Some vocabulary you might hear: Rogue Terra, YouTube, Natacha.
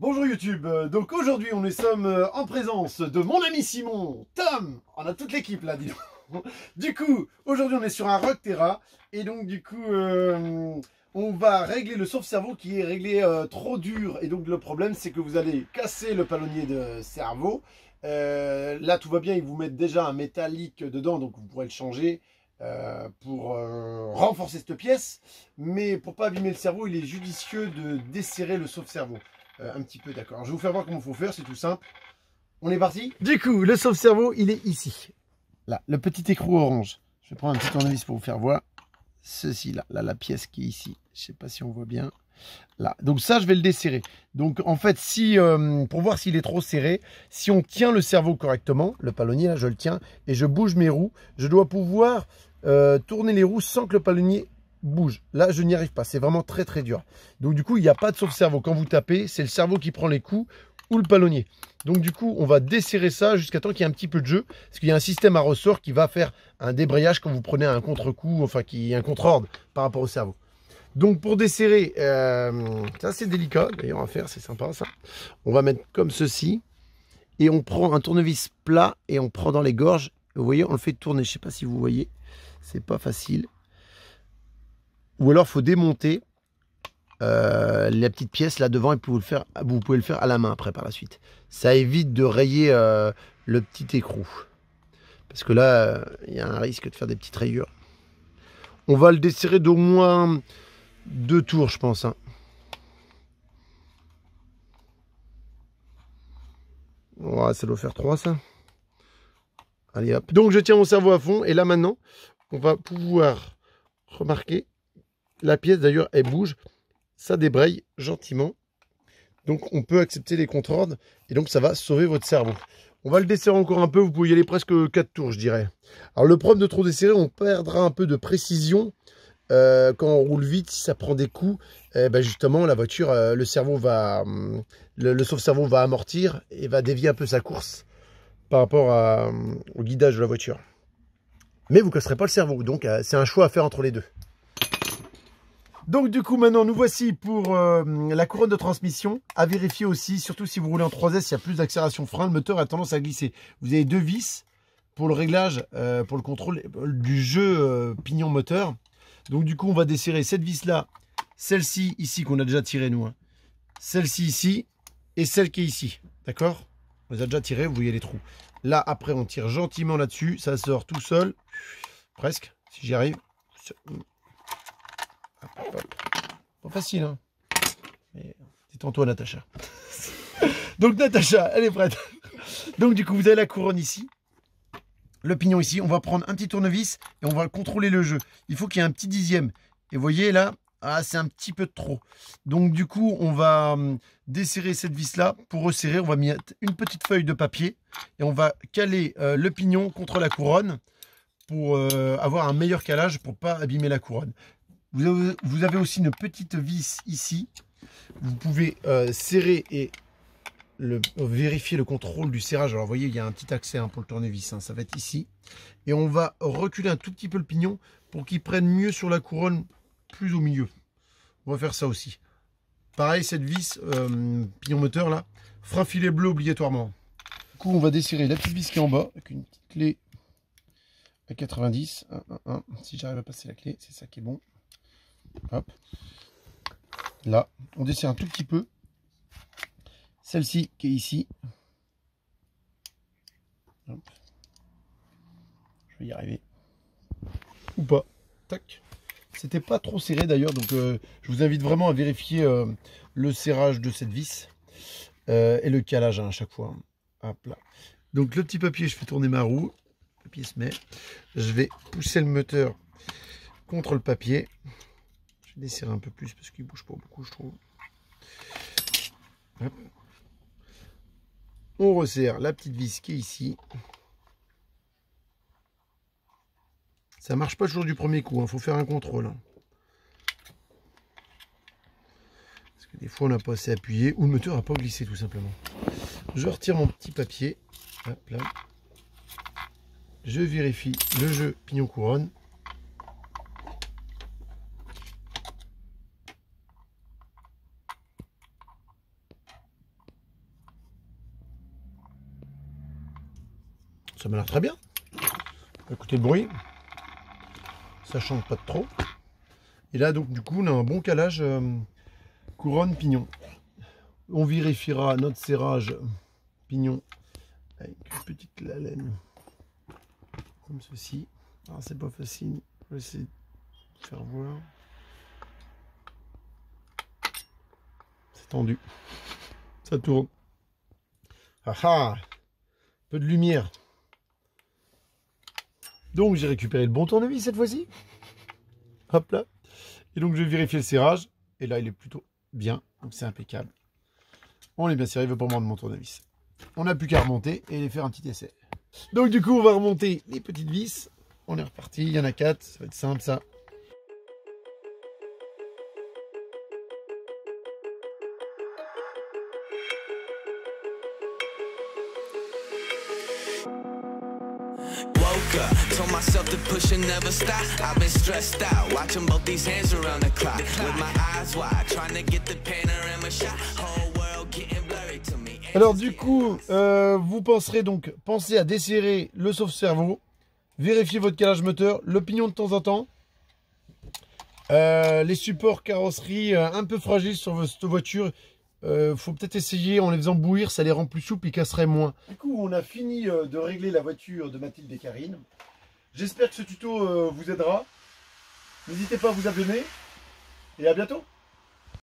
Bonjour YouTube, donc aujourd'hui nous sommes en présence de mon ami Simon, Tom, on a toute l'équipe là, dis donc. Du coup, aujourd'hui on est sur un Rogue Terra, et donc du coup, on va régler le sauf-cerveau qui est réglé trop dur, et donc le problème c'est que vous allez casser le palonnier de cerveau. Là tout va bien, ils vous mettent déjà un métallique dedans, donc vous pourrez le changer. Pour renforcer cette pièce, mais pour pas abîmer le cerveau, il est judicieux de desserrer le sauve-cerveau un petit peu, d'accord. Je vais vous faire voir comment il faut faire, c'est tout simple. On est parti. Du coup, le sauve-cerveau, il est ici. Là, le petit écrou orange. Je vais prendre un petit tournevis pour vous faire voir. Ceci là, la pièce qui est ici. Je sais pas si on voit bien. Là, donc ça, je vais le desserrer. Donc en fait, si pour voir s'il est trop serré, si on tient le cerveau correctement, le palonnier, là, je le tiens et je bouge mes roues, je dois pouvoir tourner les roues sans que le palonnier bouge. Là, je n'y arrive pas. C'est vraiment très très dur. Donc du coup, il n'y a pas de sauve-cerveau. Quand vous tapez, c'est le cerveau qui prend les coups ou le palonnier. Donc du coup, on va desserrer ça jusqu'à temps qu'il y ait un petit peu de jeu, parce qu'il y a un système à ressort qui va faire un débrayage quand vous prenez un contre-coup, enfin qui est un contre-ordre par rapport au cerveau. Donc pour desserrer, c'est assez délicat d'ailleurs à faire, c'est sympa ça. On va mettre comme ceci, et on prend un tournevis plat, et on prend dans les gorges. Vous voyez, on le fait tourner, je ne sais pas si vous voyez, c'est pas facile. Ou alors il faut démonter la petite pièce là devant, et vous pouvez le faire à la main après par la suite. Ça évite de rayer le petit écrou, parce que là, il y a un risque de faire des petites rayures. On va le desserrer d'au moins 2 tours, je pense. Hein. Oh, ça doit faire 3, ça. Allez, hop. Donc, je tiens mon cerveau à fond. Et là, maintenant, on va pouvoir remarquer. La pièce, d'ailleurs, elle bouge. Ça débraye gentiment. Donc, on peut accepter les contre-ordres. Et donc, ça va sauver votre cerveau. On va le desserrer encore un peu. Vous pouvez y aller presque 4 tours, je dirais. Alors, le problème de trop desserrer, on perdra un peu de précision. Quand on roule vite, si ça prend des coups, ben justement la voiture, le cerveau va, le sauve-cerveau va amortir et va dévier un peu sa course par rapport à, au guidage de la voiture. Mais vous casserez pas le cerveau, donc c'est un choix à faire entre les deux. Donc du coup maintenant nous voici pour la couronne de transmission, à vérifier aussi, surtout si vous roulez en 3S, il y a plus d'accélération frein, le moteur a tendance à glisser. Vous avez 2 vis pour le réglage, pour le contrôle du jeu pignon moteur. Donc du coup, on va desserrer cette vis-là, celle-ci ici qu'on a déjà tirée nous, hein. Celle-ci ici et celle qui est ici, d'accord? On les a déjà tirées, vous voyez les trous. Là, après, on tire gentiment là-dessus, ça sort tout seul, presque, si j'y arrive. Pas facile, hein? Mais détends-toi, Natacha. Donc Natacha, elle est prête. Donc du coup, vous avez la couronne ici. Le pignon ici, on va prendre un petit tournevis et on va contrôler le jeu. Il faut qu'il y ait un petit 10e. Et vous voyez là, ah, c'est un petit peu de trop. Donc du coup, on va desserrer cette vis-là. Pour resserrer, on va mettre une petite feuille de papier et on va caler le pignon contre la couronne pour avoir un meilleur calage pour ne pas abîmer la couronne. Vous avez aussi une petite vis ici. Vous pouvez serrer et vérifier le contrôle du serrage. Alors vous voyez, il y a un petit accès hein, pour le tournevis, hein, ça va être ici, et on va reculer un tout petit peu le pignon pour qu'il prenne mieux sur la couronne, plus au milieu. On va faire ça aussi. Pareil, cette vis pignon moteur là, frein filet bleu obligatoirement. Du coup, on va desserrer la petite vis qui est en bas avec une petite clé à 90. 1, 1, 1. Si j'arrive à passer la clé, c'est ça qui est bon. Hop. Là, on desserre un tout petit peu. Celle-ci qui est ici. Hop. Je vais y arriver. Ou pas. Tac. C'était pas trop serré d'ailleurs, donc je vous invite vraiment à vérifier le serrage de cette vis et le calage hein, à chaque fois. Hop là. Donc le petit papier, je fais tourner ma roue. Le papier se met. Je vais pousser le moteur contre le papier. Je vais desserrer un peu plus parce qu'il bouge pas beaucoup, je trouve. Hop. On resserre la petite vis qui est ici. Ça marche pas toujours du premier coup, hein. Faut faire un contrôle. Hein. Parce que des fois on n'a pas assez appuyé, ou le moteur n'a pas glissé tout simplement. Je retire mon petit papier. Hop là. Je vérifie le jeu pignon couronne. Ça m'a l'air très bien. Écoutez le bruit. Ça change pas de trop. Et là, donc, du coup, on a un bon calage couronne pignon. On vérifiera notre serrage pignon avec une petite laine comme ceci. Alors, c'est pas facile. Je vais essayer de faire voir. C'est tendu. Ça tourne. Ah ah! Peu de lumière. Donc, j'ai récupéré le bon tournevis cette fois-ci. Hop là. Et donc, je vais vérifier le serrage. Et là, il est plutôt bien. Donc, c'est impeccable. On est bien serré. Il veut pas prendre mon tournevis. On n'a plus qu'à remonter et aller faire un petit essai. Donc, du coup, on va remonter les petites vis. On est reparti. Il y en a 4. Ça va être simple, ça. Told myself to push and never stop. I've been stressed out, watching both these hands around the clock. With my eyes wide, trying to get the panorama shot. Whole world getting blurry to me. Alors du coup, vous penserez donc, pensez à desserrer le sauve-cerveau, vérifiez votre calage moteur, le pignon de temps en temps, les supports carrosserie un peu fragiles sur votre voiture. Faut peut-être essayer en les faisant bouillir, ça les rend plus souples, ils casseraient moins. Du coup, on a fini de régler la voiture de Mathilde et Karine. J'espère que ce tuto vous aidera. N'hésitez pas à vous abonner et à bientôt.